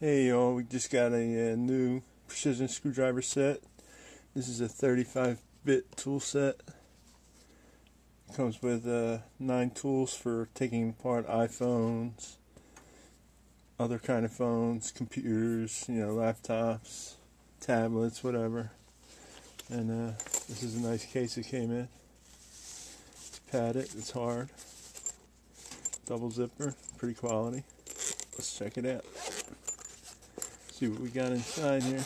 Hey y'all, we just got a new precision screwdriver set. This is a 35-bit tool set. It comes with 9 tools for taking apart iPhones, other kind of phones, computers, laptops, tablets, whatever. And this is a nice case it came in. It's padded, it's hard. Double zipper, pretty quality. Let's check it out. See what we got inside here.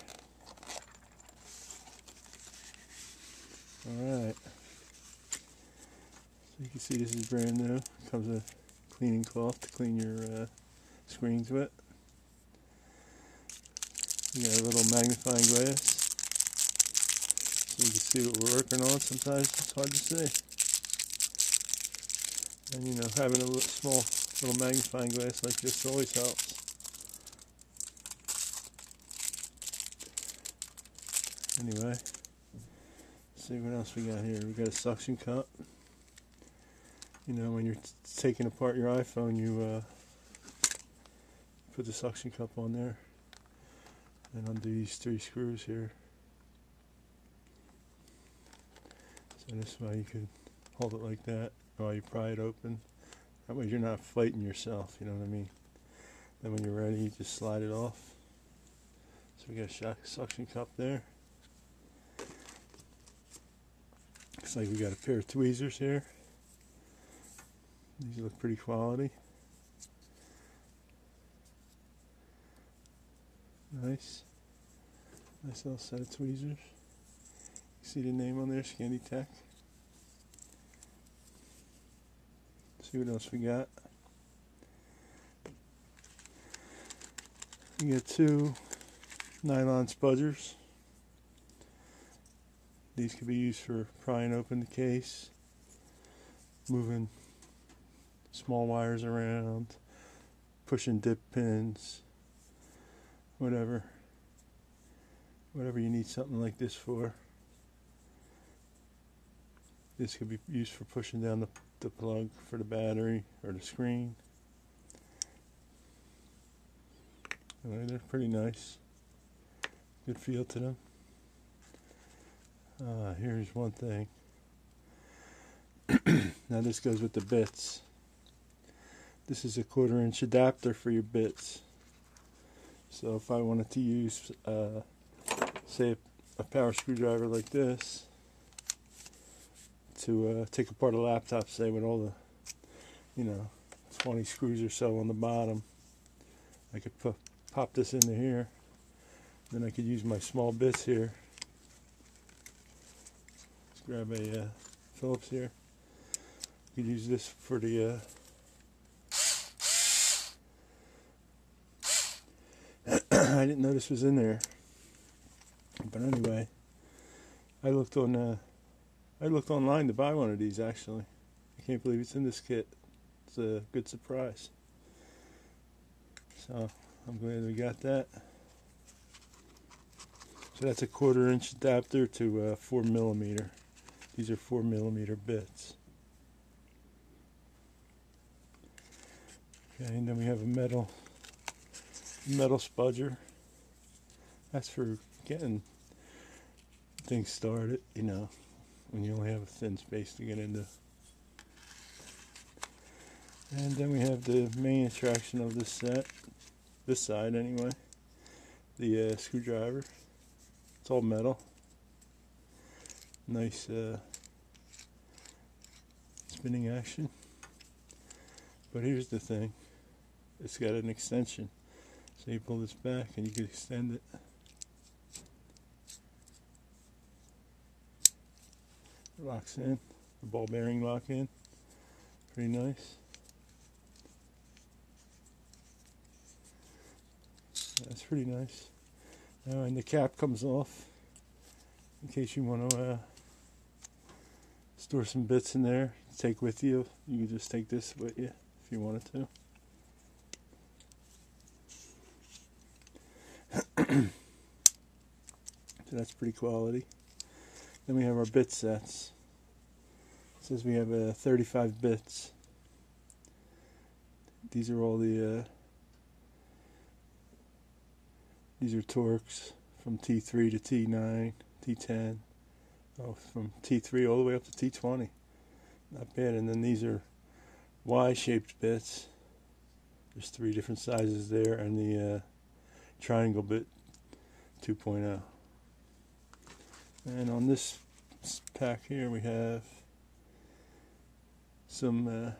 Alright. So you can see this is brand new. Comes with a cleaning cloth to clean your screens with. You got a little magnifying glass. So you can see what we're working on. Sometimes it's hard to see. And having a little small magnifying glass like this always helps. Anyway, see what else we got here. We got a suction cup. When you're taking apart your iPhone, you put the suction cup on there and undo these 3 screws here. So this way you could hold it like that while you pry it open. That way you're not inflating yourself, you know what I mean? Then when you're ready, you just slide it off. So we got a suction cup there. Looks like we got a pair of tweezers here. These look pretty quality. Nice. Nice little set of tweezers. You see the name on there, Scanditech. See what else we got. We got 2 nylon spudgers. These could be used for prying open the case, moving small wires around, pushing dip pins, whatever. Whatever you need something like this for. This could be used for pushing down the plug for the battery or the screen. Anyway, they're pretty nice. Good feel to them. Here's one thing. Now this goes with the bits. This is a 1/4-inch adapter for your bits. So if I wanted to use, say, a power screwdriver like this to take apart a laptop, say, with all the, 20 screws or so on the bottom, I could pop this into here. Then I could use my small bits here. Grab a Phillips here. You could use this for the I didn't know this was in there, but anyway, I looked online to buy one of these. Actually, I can't believe it's in this kit. It's a good surprise. So I'm glad we got that. So that's a 1/4-inch adapter to 4mm. These are 4mm bits. Okay, and then we have a metal spudger. That's for getting things started, when you only have a thin space to get into. And then we have the main attraction of this set, this side anyway, the screwdriver. It's all metal. Nice spinning action. But here's the thing, it's got an extension. So you pull this back and you can extend it. It locks in, the ball bearing lock in. Pretty nice. That's pretty nice. Now, and the cap comes off in case you want to store some bits in there to take with you. You can just take this with you if you wanted to. So that's pretty quality. Then we have our bit sets. It says we have 35 bits. These are all the These are Torx from T3 to T9, T10, from T3 all the way up to T20. Not bad. And then these are Y-shaped bits. There's three different sizes there, and the triangle bit 2.0. And on this pack here we have some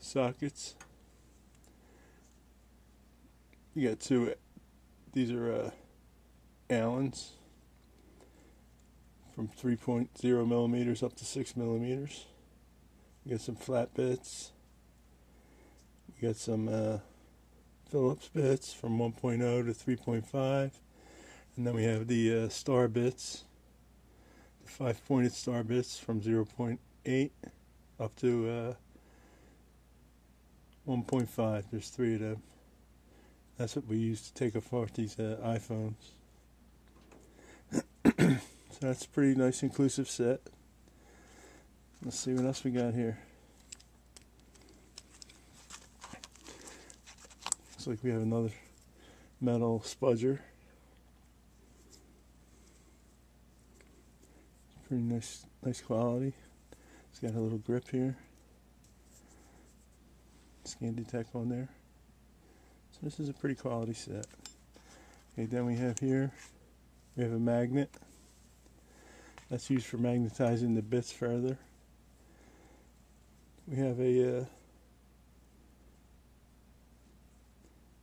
sockets. You got two. These are Allen's from 3.0 millimeters up to 6 millimeters. You got some flat bits. You got some Phillips bits from 1.0 to 3.5. And then we have the star bits, the 5-pointed star bits from 0.8 up to 1.5. There's three of them. That's what we use to take apart these iPhones. So that's a pretty nice inclusive set. Let's see what else we got here. Looks like we have another metal spudger. Pretty nice quality. It's got a little grip here. Scanditech on there. So this is a pretty quality set. Okay, then we have here, we have a magnet. That's used for magnetizing the bits further. We have a,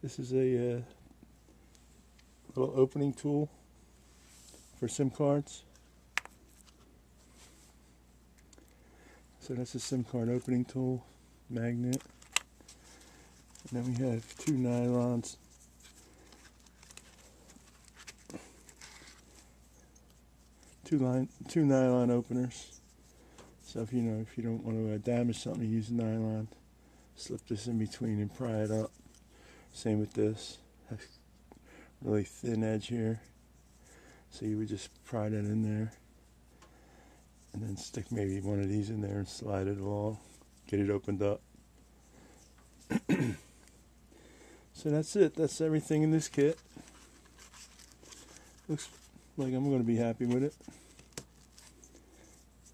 this is a little opening tool for SIM cards. So that's a SIM card opening tool, magnet. And then we have two nylons. Two nylon openers. So if you don't want to damage something, use nylon. Slip this in between and pry it up. Same with this. Has really thin edge here. So you would just pry that in there. And then stick maybe one of these in there and slide it along. Get it opened up. So that's it. That's everything in this kit. Looks like I'm going to be happy with it.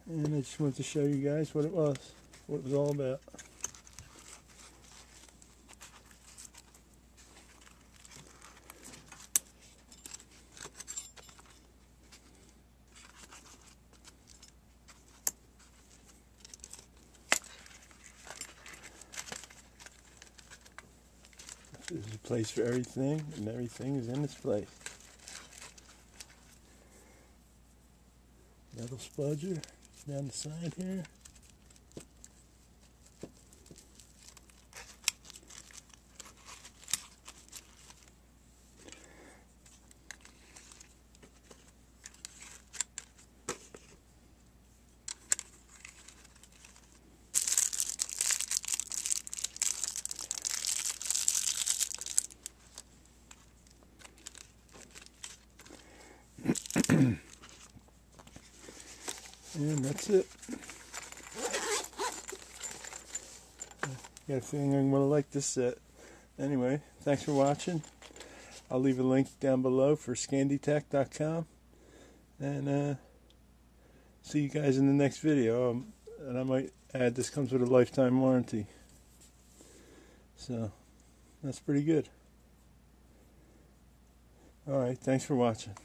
And I just wanted to show you guys what it was. What it was all about. There's a place for everything, and everything is in its place. Metal spudger down the side here. And that's it. Got a feeling I'm going to like this set. Anyway, thanks for watching. I'll leave a link down below for Scanditech.com. And see you guys in the next video. And I might add, this comes with a lifetime warranty. So, that's pretty good. Alright, thanks for watching.